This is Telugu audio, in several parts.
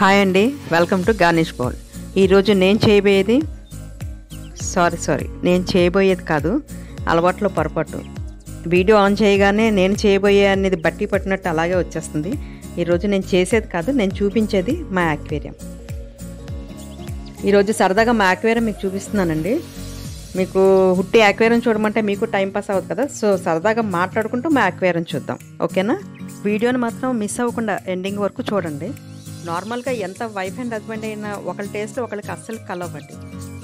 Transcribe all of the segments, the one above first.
हाय अंडी वेलकम टू गार्निश बॉल। ఈరోజు నేను చేయబోయేది నేను చేయబోయేది కాదు, అలవాట్లో పొరపాటు। వీడియో ఆన్ చేయగానే నేను చేయబోయే అనేది బట్టి పట్టినట్టు అలాగే వచ్చేస్తుంది। ఈరోజు నేను చేసేది కాదు, నేను చూపించేది మా ఆక్వేరియం। ఈరోజు సరదాగా మా ఆక్వేరియం మీకు చూపిస్తున్నానండి। మీకు హుట్టి ఆక్వేరియం చూడమంటే మీకు టైం పాస్ అవుతుంది కదా, సో సరదాగా మాట్లాడుకుంటూ మా ఆక్వేరియం చూద్దాం, ఓకేనా। వీడియోని మాత్రం మిస్ అవ్వకుండా ఎండింగ్ వరకు చూడండి। నార్మల్గా ఎంత వైఫ్ అండ్ హస్బెండ్ అయినా ఒకళ్ళ టేస్ట్ ఒకళ్ళకి అస్సలు కలవండి।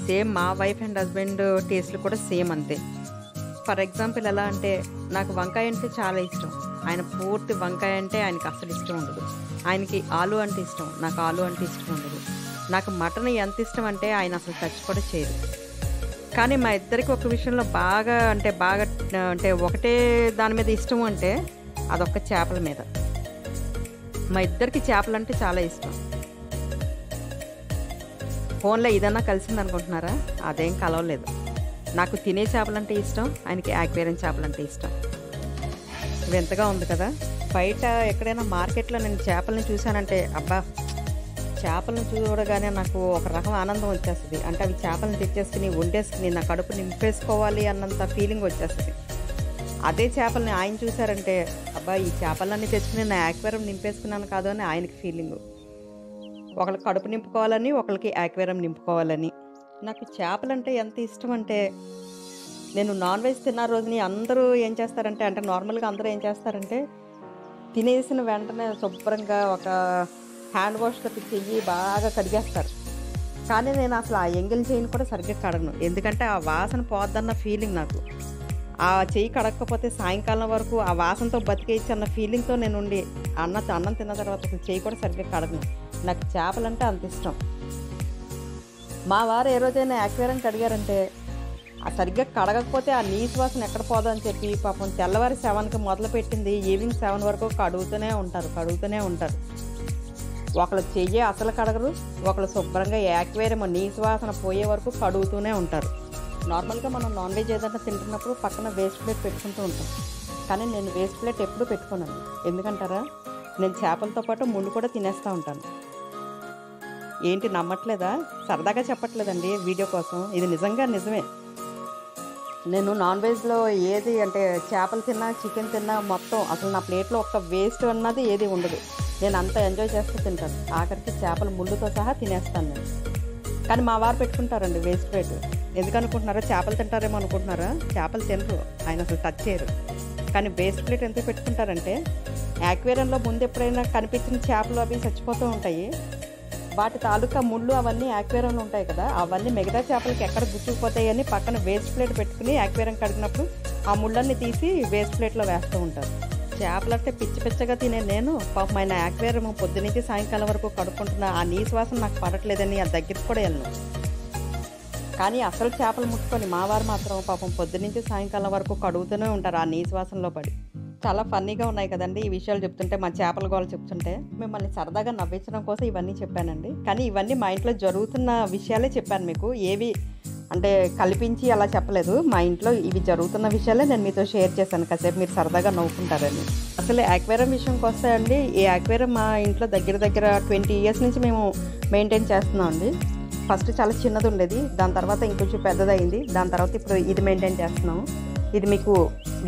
సేమ్ మా వైఫ్ అండ్ హస్బెండ్ టేస్ట్లు కూడా సేమ్ అంతే। ఫర్ ఎగ్జాంపుల్ ఎలా అంటే, నాకు వంకాయ అంటే చాలా ఇష్టం, ఆయన పూర్తి వంకాయ అంటే ఆయనకి అస్సలు ఇష్టం ఉండదు। ఆయనకి ఆలు అంటే ఇష్టం, నాకు ఆలు అంటే ఇష్టం ఉండదు। నాకు మటన్ ఎంత ఇష్టం అంటే ఆయన అసలు టచ్ కూడా చేయదు। కానీ మా ఇద్దరికి ఒక విషయంలో బాగా అంటే ఒకటే దాని మీద ఇష్టం, అంటే అదొక చేపల మీద। మా ఇద్దరికి చేపలంటే చాలా ఇష్టం। ఫోన్లో ఏదైనా కలిసింది అనుకుంటున్నారా, అదేం కలవలేదు। నాకు తినే చేపలంటే ఇష్టం, ఆయనకి ఆక్వేరియం చేపలంటే ఇష్టం। వింతగా ఉంది కదా, బయట ఎక్కడైనా మార్కెట్లో నేను చేపలను చూశానంటే అబ్బా, చేపలను చూడగానే నాకు ఒక రకం ఆనందం వచ్చేస్తుంది। అంటే అవి చేపలను తెచ్చేసుకుని వండేసుకుని నా కడుపు నింపేసుకోవాలి అన్నంత ఫీలింగ్ వచ్చేస్తుంది। అదే చేపలని ఆయన చూశారంటే అబ్బా, ఈ చేపలన్నీ తెచ్చుకుని నా ఆక్వేరియం నింపేసుకున్నాను కాదు అని ఆయనకి ఫీలింగు। ఒకళ్ళకి కడుపు నింపుకోవాలని, ఒకళ్ళకి ఆక్వేరియం నింపుకోవాలని। నాకు చేపలంటే ఎంత ఇష్టం అంటే, నేను నాన్ వెజ్ తిన్న రోజుని అందరూ ఏం చేస్తారంటే, అంటే నార్మల్గా అందరూ ఏం చేస్తారంటే, తినేసిన వెంటనే శుభ్రంగా ఒక హ్యాండ్ వాష్తో చెయ్యి బాగా కడిగేస్తారు। కానీ నేను అసలు ఆ ఎంగిల్ చేయని కూడా సరిగ్గా కడగను, ఎందుకంటే ఆ వాసన పోద్దన్న ఫీలింగ్ నాకు। ఆ చెయ్యి కడగకపోతే సాయంకాలం వరకు ఆ వాసనతో బతికేయచ్చు అన్న ఫీలింగ్తో నేను ఉండి అన్నం తిన్న తర్వాత అసలు చెయ్యి కూడా సరిగ్గా కడగను। నాకు చేపలంటే అంత ఇష్టం। మా వారు ఏ రోజైనా ఆక్వేరియం కడిగారంటే ఆ సరిగ్గా కడగకపోతే ఆ నీసు వాసన ఎక్కడ పోదని చెప్పి పాపం తెల్లవారి 7కి మొదలుపెట్టింది ఈవినింగ్ 7 వరకు కడుగుతూనే ఉంటారు। ఒకళ్ళు చెయ్యి అసలు కడగరు, ఒకళ్ళు శుభ్రంగా ఆక్వేరియం నీసు వాసన పోయే వరకు కడుగుతూనే ఉంటారు। నార్మల్గా మనం నాన్ వెజ్ ఏదైనా తింటున్నప్పుడు పక్కన వేస్ట్ ప్లేట్ పెట్టుకుంటూ ఉంటాం, కానీ నేను వేస్ట్ ప్లేట్ ఎప్పుడూ పెట్టుకున్నాను। ఎందుకంటారా, నేను చేపలతో పాటు ముళ్ళు కూడా తినేస్తూ ఉంటాను। ఏంటి నమ్మట్లేదా? సరదాగా చెప్పట్లేదండి వీడియో కోసం, ఇది నిజంగా నిజమే। నేను నాన్ వెజ్లో ఏది అంటే చేపలు తిన్నా చికెన్ తిన్నా మొత్తం అసలు నా ప్లేట్లో ఒక్క వేస్ట్ అన్నది ఏది ఉండదు। నేను అంతా ఎంజాయ్ చేస్తూ తింటాను, ఆఖరికి చేపల ముళ్ళుతో సహా తినేస్తాను నేను। కానీ మా వారు పెట్టుకుంటారండి వేస్ట్ ప్లేట్। ఎందుకనుకుంటున్నారా, చేపలు తింటారేమో అనుకుంటున్నారా? చేపలు తినరు, ఆయన అసలు టచ్ చేయరు, కానీ వేస్ట్ ప్లేట్ ఎందుకు పెట్టుకుంటారంటే, ఆక్వేరియంలో ముందు ఎప్పుడైనా కనిపించిన చేపలు అవి చచ్చిపోతూ ఉంటాయి, వాటి తాలూకా ముళ్ళు అవన్నీ ఆక్వేరియంలో ఉంటాయి కదా, అవన్నీ మిగతా చేపలకి ఎక్కడ గుచ్చుకుపోతాయని పక్కన వేస్ట్ ప్లేట్ పెట్టుకుని ఆక్వేరియం కడిగినప్పుడు ఆ ముళ్ళన్నీ తీసి వేస్ట్ ప్లేట్లో వేస్తూ ఉంటారు। చేపలంటే పిచ్చి పిచ్చగా తినే నేను పాపం ఆయన ఆక్వేరియం పొద్దునుంచి సాయంకాలం వరకు కడుక్కుంటున్నా ఆ నీసు వాసన నాకు పడట్లేదని ఆ దగ్గరికి కూడా వెళ్ళను। కానీ అసలు చేపలు ముట్టుకొని మా వారు మాత్రం పాపం పొద్దునుంచి సాయంకాలం వరకు కడుగుతూనే ఉంటారు ఆ నీసు వాసనలో పడి। చాలా ఫన్నీగా ఉన్నాయి కదండి ఈ విషయాలు చెప్తుంటే, మా చేపల గోల చెప్తుంటే। మిమ్మల్ని సరదాగా నవ్వించడం కోసం ఇవన్నీ చెప్పానండి, కానీ ఇవన్నీ మా ఇంట్లో జరుగుతున్న విషయాలే చెప్పాను మీకు, ఏవి అంటే కల్పించి అలా చెప్పలేదు। మా ఇంట్లో ఇవి జరుగుతున్న విషయాలే నేను మీతో షేర్ చేశాను, కాసేపు మీరు సరదాగా నవ్వుకుంటారని। అసలు ఆక్వేరియం విషయంకి వస్తే అండి, ఈ ఆక్వేరియం మా ఇంట్లో దగ్గర 20 years నుంచి మేము మెయింటైన్ చేస్తున్నాం అండి। ఫస్ట్ చాలా చిన్నది ఉండేది, దాని తర్వాత ఇంకొంచెం పెద్దదయింది, దాని తర్వాత ఇప్పుడు ఇది మెయింటైన్ చేస్తున్నాము। ఇది మీకు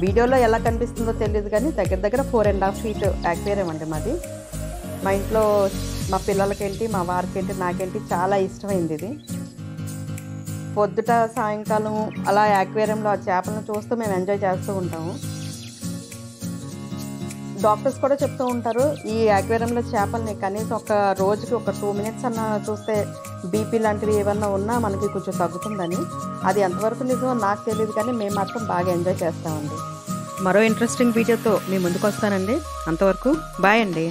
వీడియోలో ఎలా కనిపిస్తుందో తెలియదు, కానీ దగ్గర 4.5 feet ఆక్వేరియం అండి మాది। మా ఇంట్లో మా పిల్లలకేంటి, మా వారికేంటి, నాకేంటి చాలా ఇష్టమైంది ఇది। పొద్దుట సాయంకాలం అలా ఆక్వేరియంలో ఆ చేపలను చూస్తూ మేము ఎంజాయ్ చేస్తూ ఉంటాము। డాక్టర్స్ కూడా చెప్తూ ఉంటారు, ఈ ఆక్వేరియంలో చేపల్ని కనీసం ఒక రోజుకి ఒక 2 minutes అన్న చూస్తే బీపీ లాంటివి ఏమన్నా ఉన్నా మనకి కొంచెం తగ్గుతుందని। అది ఎంతవరకు నిజమో నాకు తెలియదు, కానీ మేము మాత్రం బాగా ఎంజాయ్ చేస్తామండి। మరో ఇంట్రెస్టింగ్ వీడియోతో మీ ముందుకు వస్తానండి, అంతవరకు బాయ్ అండి।